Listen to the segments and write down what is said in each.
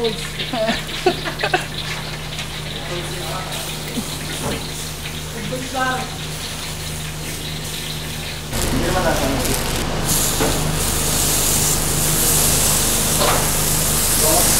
bulls. Bulls lang. Hindi naman nasa natin. Bulls.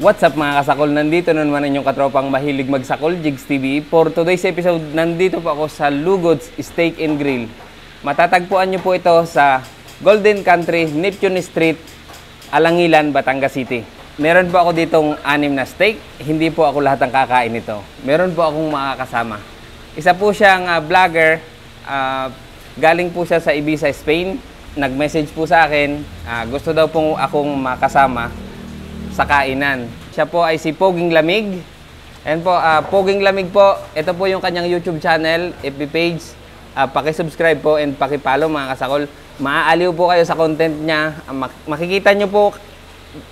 What's up mga kasakol? Nandito naman ang inyong katropang mahilig magsakol, Jigs TV. For today's episode, nandito po ako sa Lugod's Steak and Grill. Matatagpuan nyo po ito sa Golden Country, Neptune Street, Alangilan, Batangas City. Meron po ako ditong 6 na steak. Hindi po ako lahat ang kakain ito. Meron po akong makakasama. Isa po siyang vlogger, galing po siya sa Ibiza, Spain. Nag-message po sa akin, gusto daw po akong makasama sa kainan. Siya po ay si Poging Lamig. Ayan po, Poging Lamig po, ito po yung kanyang YouTube channel, FB page. Pakisubscribe po and pakipalo mga kasakol. Maaaliw po kayo sa content niya. Makikita nyo po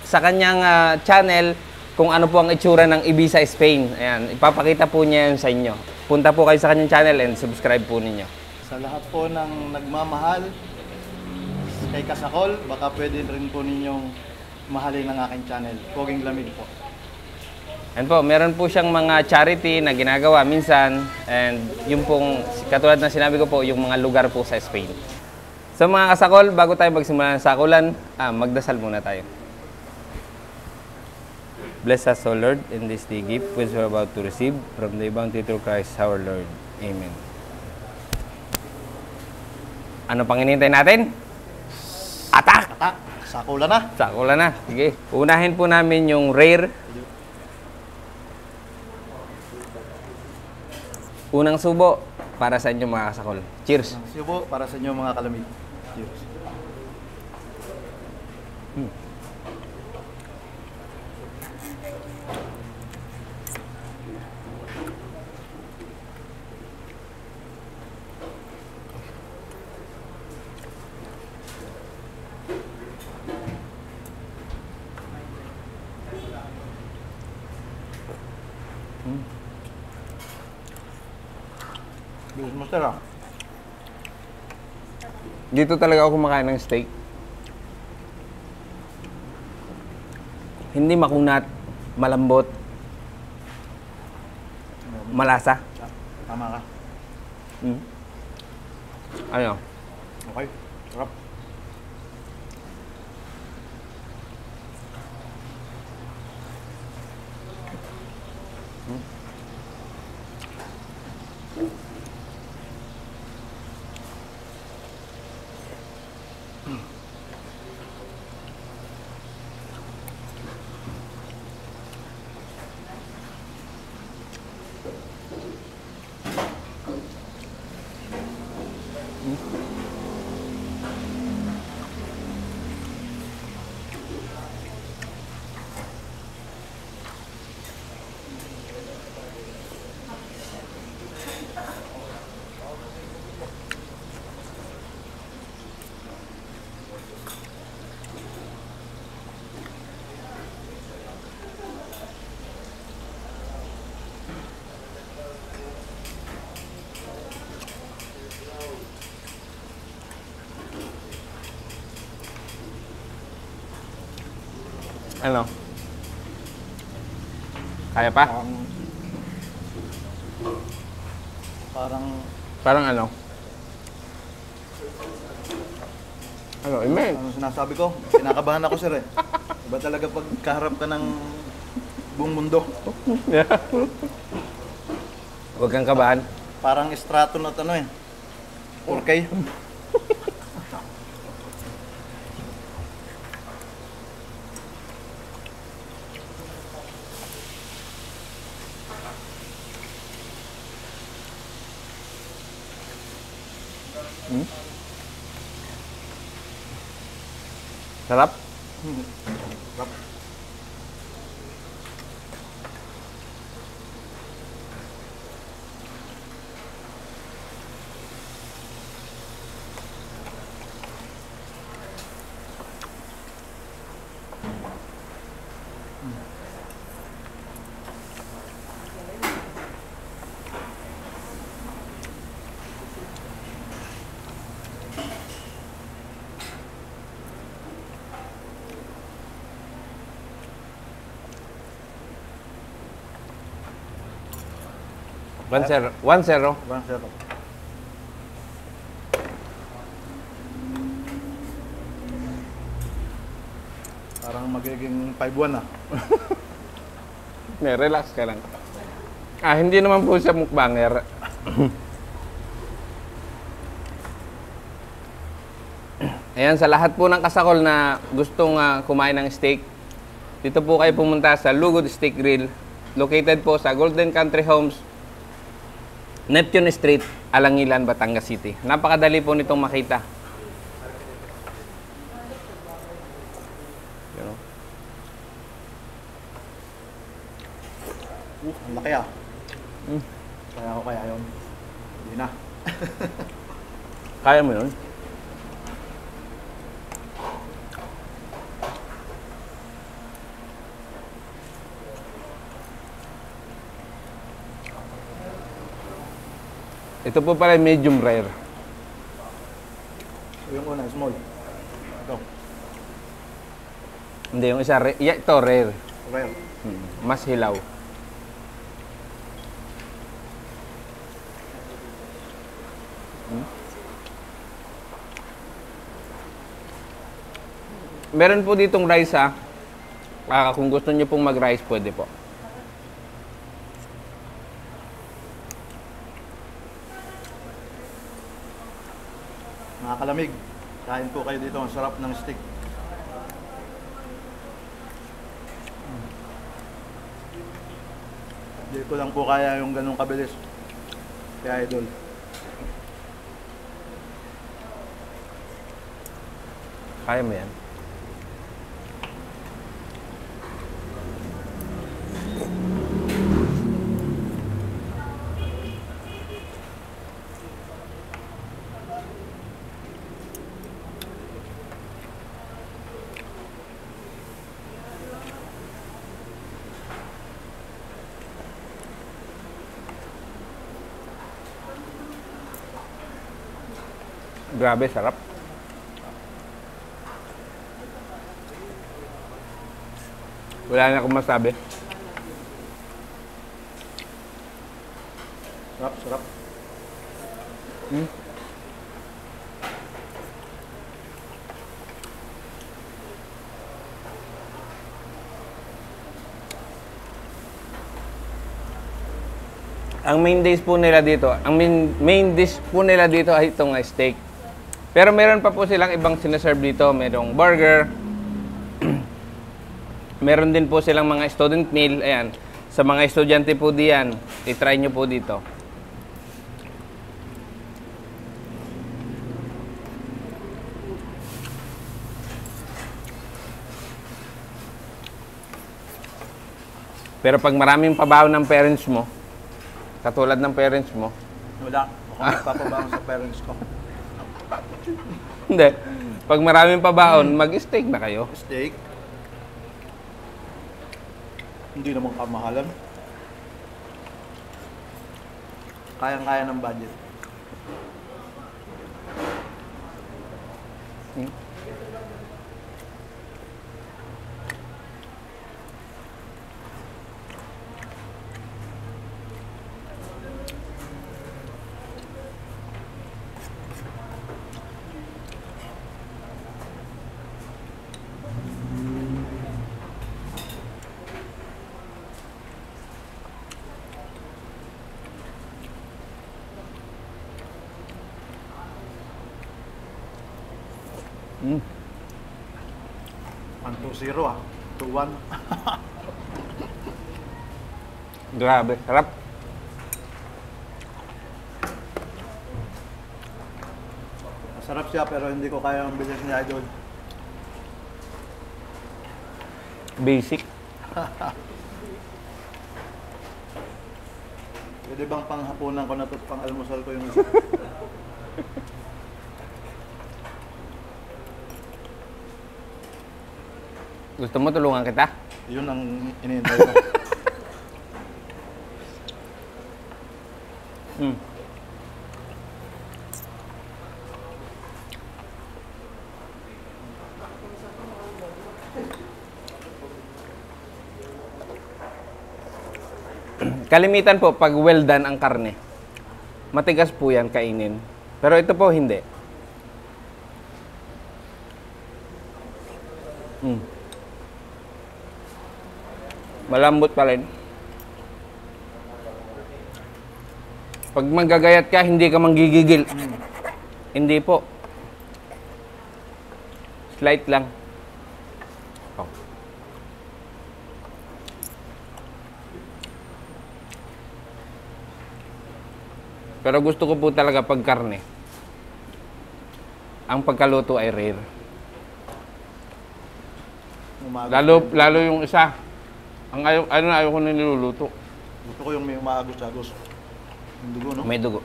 sa kanyang channel kung ano po ang itsura ng Ibiza, Spain. Ayan, ipapakita po niya yun sa inyo. Punta po kayo sa kanyang channel and subscribe po ninyo. Sa lahat po ng nagmamahal kay Kasakol, baka pwede rin po ninyong mahalin ang aking channel, Poging Lamig po. And po, meron po siyang mga charity na ginagawa minsan and yung pong, katulad na sinabi ko po, yung mga lugar po sa Spain. So mga Kasakol, bago tayo magsimula ng sakulan, magdasal muna tayo. Bless us, O Lord, in this day gift which we are about to receive from the bounty through Christ our Lord. Amen. Ano pang hinihintay natin? Atak! Atak! Sakula na! Sakula na. Sige. Unahin po namin yung rare. Unang subo para sa inyo mga kasakol. Cheers! Unang subo para sa inyo mga kalamig. Cheers! Dito talaga ako kumakain ng steak. Hindi makunat, malambot, malasa. Tama ka. Ano? Okay, sarap. Ano? Kaya pa? Parang ano? Ano, Imen? Ano sinasabi ko? Kinakabahan ako sir eh. Iba talaga pag kaharap ka ng buong mundo. Huwag kang kabahan. Parang strato na ano eh. 4K. Sarap? Sarap. One zero. Parang magiging 5-1 ah. May relax ka lang. Ah, hindi naman po siya mukbanger. Ayan, sa lahat po ng kasakol na gustong kumain ng steak, dito po kayo pumunta sa Lugod's Steak Grill. Located po sa Golden Country Homes, Neptune Street, Alangilan, Batangas City. Napakadali po nitong makita. Ang laki ah. Kaya ko kaya yun. Hindi na. Kaya mo yun? Ito po pala medium rare. Yung una, small. Ito. Hindi, yung isa, ito rare. Rare. Mas hilaw. Meron po ditong rice ha. Kung gusto nyo pong mag-rice, pwede po. Nakalamig. Kain po kayo dito. Ang sarap ng steak. Hindi ko lang po kaya yung ganung kabilis. Kaya idol. Kaya mo yan. Grabe, sarap. Wala na akong masabi. Sarap, sarap. Ang main dish po nila dito, ay itong steak. Pero meron pa po silang ibang sinaserve dito. Merong burger. Meron din po silang mga student meal. Ayan. Sa mga estudyante po diyan, i-try nyo po dito. Pero pag maraming pabaho ng parents mo, katulad ng parents mo. Wala. Ako magpapabaho sa parents ko. Hindi. Pag maraming pabaon, mag-steak na kayo. Steak? Hindi naman kamahalan. Kayang-kaya ng budget. Ang 2-0 ah. 2-1. Grabe, sarap. Masarap siya pero hindi ko kaya ang bilis niya doon. Basic. Pwede bang panghapunan ko na ito, pang-almusal ko yung isa? Gusto mo tulungan kita? Yun ang iniintay ko. Kalimitan po, pag well done ang karne, matigas po yan kainin. Pero ito po, hindi. Malambot pa rin. Pag manggagayat ka, hindi ka manggigigil. Hindi po. Slight lang. Pero gusto ko po talaga pag karne, ang pagkaluto ay rare. Lalo yung isa. Ang ayaw ko na niluluto. Gusto ko yung may umagos-agos. May dugo, no? May dugo.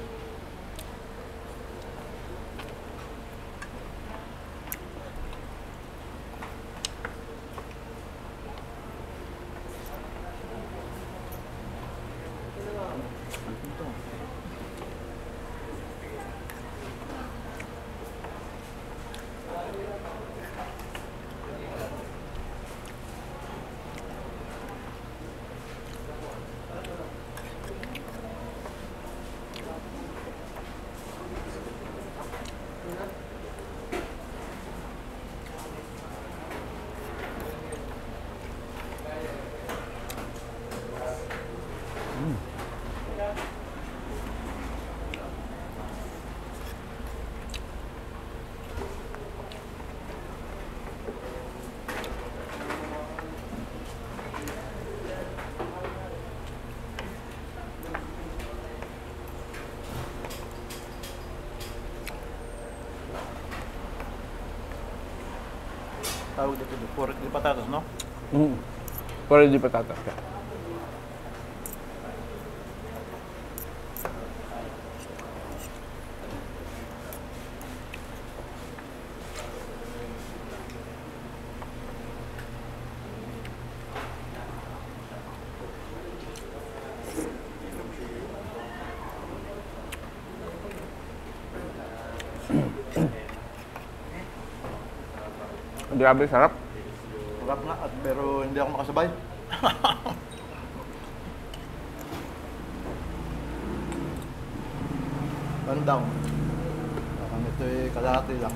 Tawag dito, pork di patatas, no? Pork di patatas. Grabe, sarap. Sarap nga, pero hindi ako makasabay. Bandang. Baka nito'y kalahati lang.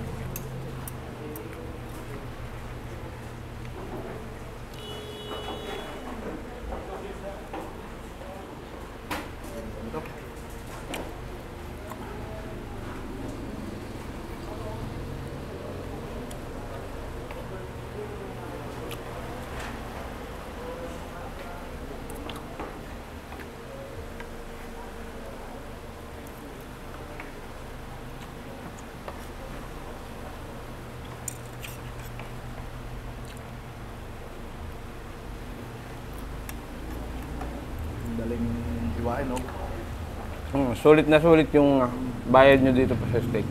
Sulit na sulit yung bayad nyo dito pa sa steak.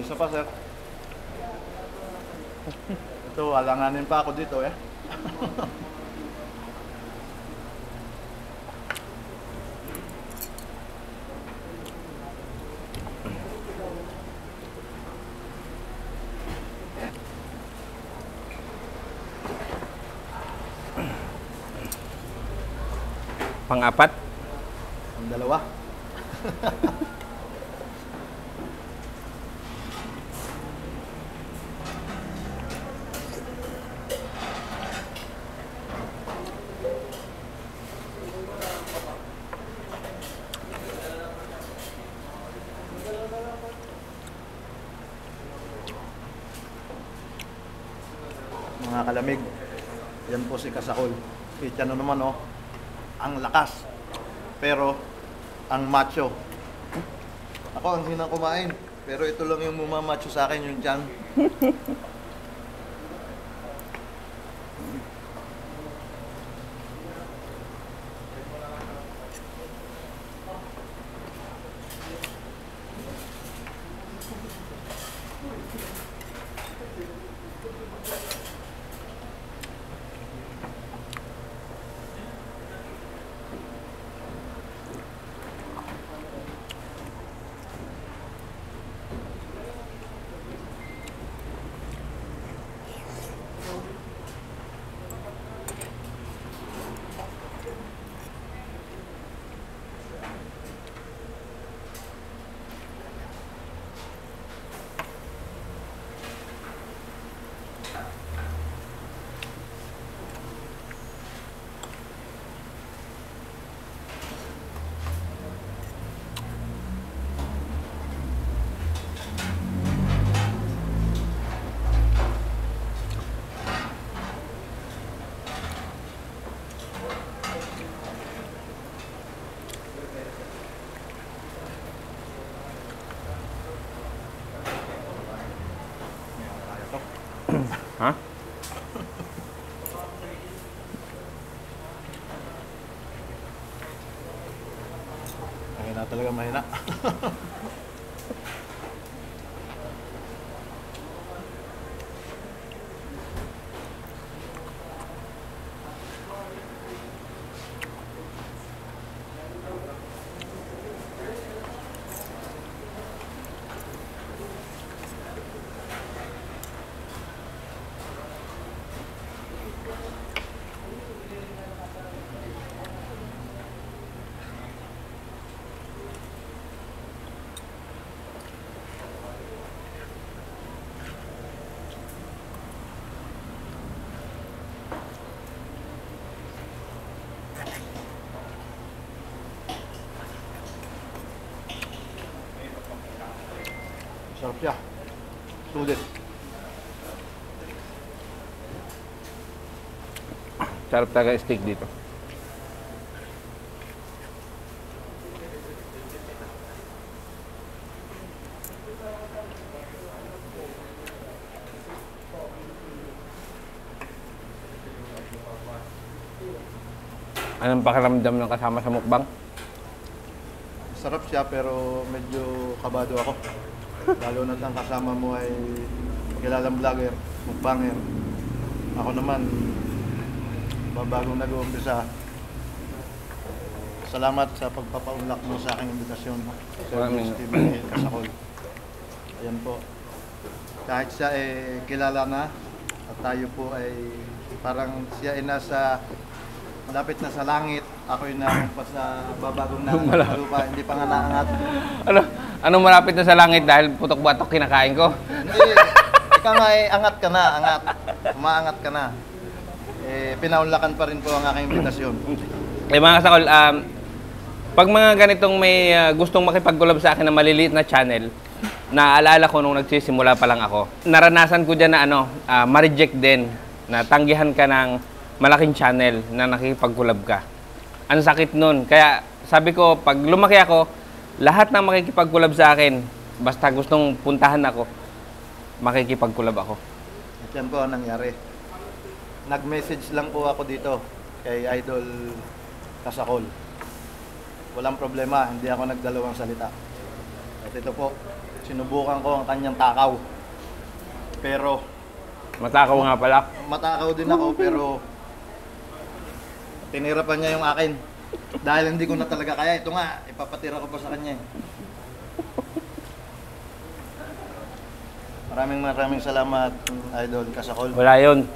Isa pa, sir. Ito, alanganin pa ako dito, eh. Pang-apat? Pang-dalawa. Mga kalamig, yan po si Kasakol. Kita na naman, oh, ang lakas, pero ang macho. Ako ang hinang kumain, pero ito lang yung mumamacho sa akin, yung tiyan. Ha? Mahina talaga, mahina. Sarap siya. Sulit. Sarap talaga steak dito. Anong pakiramdam ng kasama sa mukbang? Sarap siya pero medyo kabado ako. Lalo na't ang kasama mo ay kilalang vlogger, mukbanger. Ako naman, bagong nag-uumpisa. Salamat sa pagpapaunlak mo sa aking imbitasyon. Jigs TV, Kasakol. Ayan po. Kahit siya ay kilala na, at tayo po ay parang siya ay nasa malapit na sa langit. Ako ay nakumpas na babagong nalupa, hindi pa nga naangat. Ano? Anong malapit na sa langit dahil putok-batok kinakain ko? Hindi. Ikaw nga eh, angat ka na, angat. Umaangat ka na. Eh, pinaunlakan pa rin po ang aking imbitasyon. Eh mga Kasakol, pag mga ganitong may gustong makipag-collab sa akin na maliliit na channel, naaalala ko nung nagsisimula pa lang ako. Naranasan ko dyan na ano, ma-reject din, na tanggihan ka ng malaking channel na nakikipag-collab ka. Ang sakit nun. Kaya sabi ko, pag lumaki ako, lahat na makikipag-collab sa akin, basta gustong puntahan ako, makikipag-collab ako. At yan po ang nangyari. Nag-message lang po ako dito kay Idol Kasakol. Walang problema, hindi ako nagdalawang salita. At ito po, sinubukan ko ang kanyang takaw. Pero... matakaw nga pala. Matakaw din ako, pero... tinira pa niya yung akin. Dahil hindi ko na talaga kaya, ito nga, ipapatira ko pa sa kanya. Maraming salamat, Idol Kasakol. Wala yun.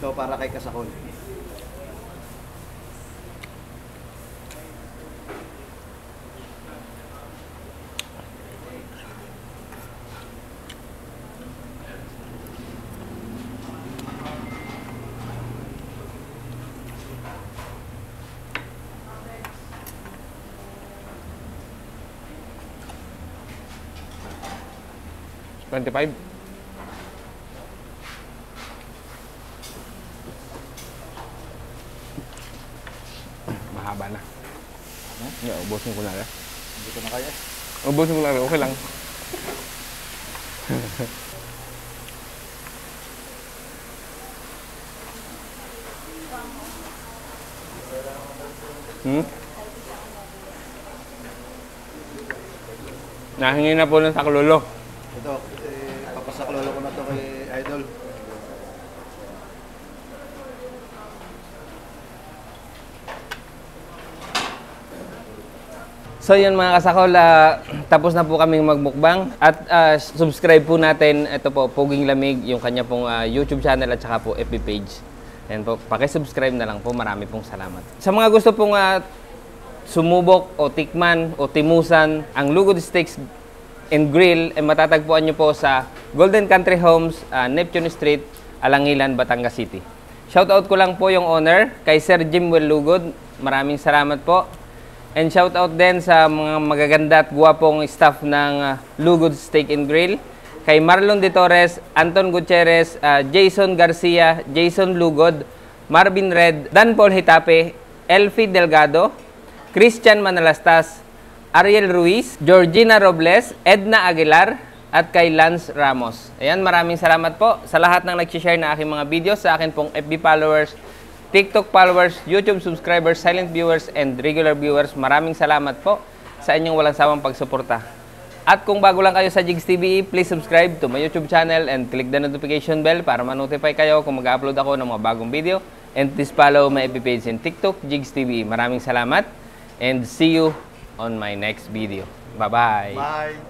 Ito para kay Kasakol. 25. Mahaba na. Huh? Yeah, ubusin ko na rin. Hindi ko na kaya. Ubusin ko na rin. Okay lang. Hmm? Nahingi na po ng saklolo. Ito, papasaklolo ko na ito kay Idol. So yun mga kasakol, tapos na po kaming magbukbang. At subscribe po natin, ito po, Poging Lamig, yung kanya pong YouTube channel at saka po FB page. Ayan po, pakisubscribe na lang po. Marami pong salamat. Sa mga gusto pong sumubok o tikman o timusan ang Lugod's Steaks and Grill, eh, matatagpuan nyo po sa Golden Country Homes, Neptune Street, Alangilan, Batangas City. Shoutout ko lang po yung owner, kay Sir Jimwel Lugod. Maraming salamat po. And shoutout din sa mga magaganda at guwapong staff ng Lugod's Steak and Grill. Kay Marlon De Torres, Anton Gutierrez, Jason Garcia, Jason Lugod, Marvin Red, Dan Paul Hitape, Elfie Delgado, Christian Manalastas, Ariel Ruiz, Georgina Robles, Edna Aguilar, at kay Lance Ramos. Ayan, maraming salamat po sa lahat ng nag-share na aking mga videos, sa akin pong FB followers, TikTok followers, YouTube subscribers, silent viewers, and regular viewers. Maraming salamat po sa inyong walang sawang pagsuporta. At kung bago lang kayo sa Jigs TV, please subscribe to my YouTube channel and click the notification bell para ma-notify kayo kung mag-upload ako ng mga bagong video. And please follow my FB page in TikTok, Jigs TV. Maraming salamat and see you on my next video. Bye-bye! Bye!